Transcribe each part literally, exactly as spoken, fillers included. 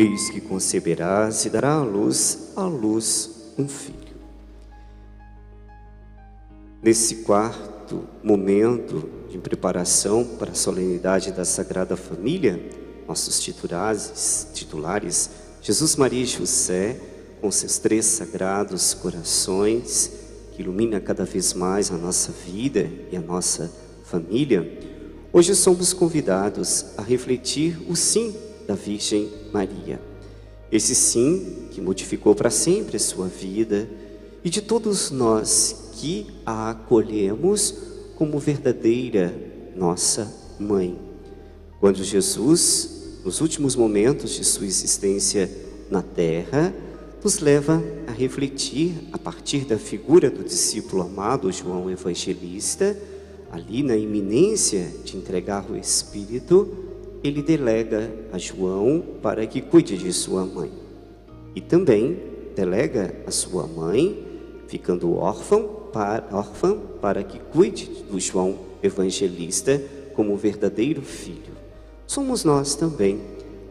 Eis que conceberás e dará à luz, à luz um filho. Nesse quarto momento de preparação para a solenidade da Sagrada Família, nossos titulares, titulares Jesus, Maria e José, com seus três sagrados corações, que ilumina cada vez mais a nossa vida e a nossa família, hoje somos convidados a refletir o sim da Virgem Maria. Esse sim que modificou para sempre a sua vida e de todos nós que a acolhemos como verdadeira nossa mãe. Quando Jesus, nos últimos momentos de sua existência na terra, nos leva a refletir a partir da figura do discípulo amado João Evangelista, ali na iminência de entregar o Espírito, ele delega a João para que cuide de sua mãe. E também delega a sua mãe, ficando órfã, para, órfã, para que cuide do João Evangelista como verdadeiro filho. Somos nós também,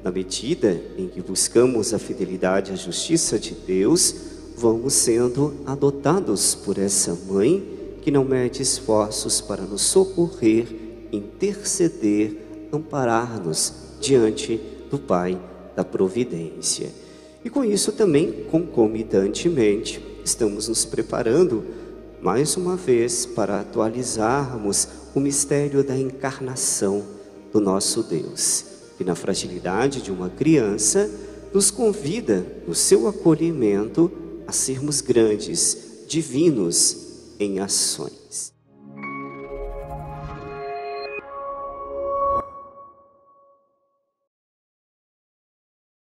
na medida em que buscamos a fidelidade à justiça de Deus, vamos sendo adotados por essa mãe que não mede esforços para nos socorrer, interceder, amparar-nos diante do Pai da Providência. E com isso também, concomitantemente, estamos nos preparando mais uma vez para atualizarmos o mistério da encarnação do nosso Deus, que na fragilidade de uma criança nos convida, no seu acolhimento, a sermos grandes, divinos, em ações.